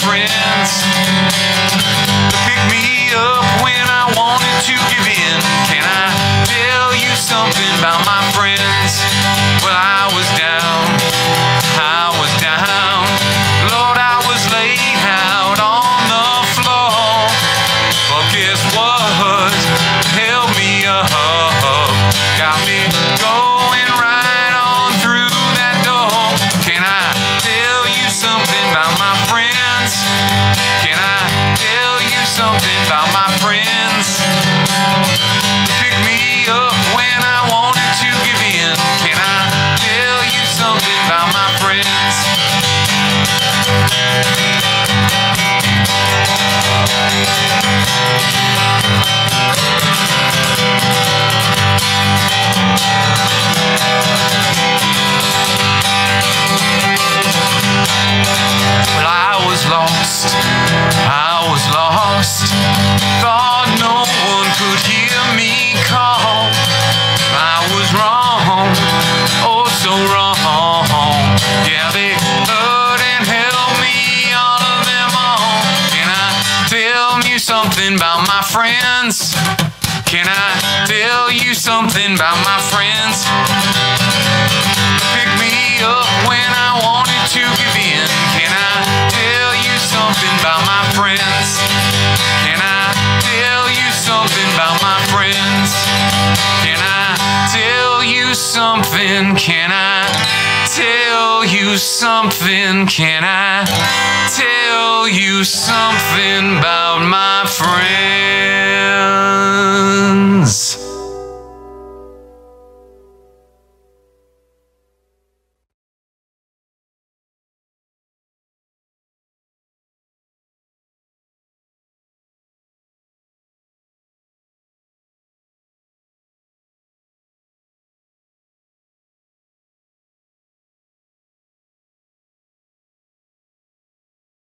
friends to pick me up when I wanted to give in. Can I tell you something about my friends? Well, I was down, Lord, I was laid out on the floor, but guess what? Held me up, got me going right on through that door. Can I tell you something about my friends? Can I tell you something about my friends? Pick me up when I wanted to give in. Can I tell you something about my friends? Well, I was lost, thought no one could hear me call. I was wrong, oh so wrong. Yeah, they hurt and held me, all of them all. Can I tell you something about my friends? Can I tell you something about my friends? Pick me up when I wanted to give in. Can I tell you something about my friends? Can I tell you something about my friends? Can I tell you something? Can I tell you something? Can I tell you something about my friends?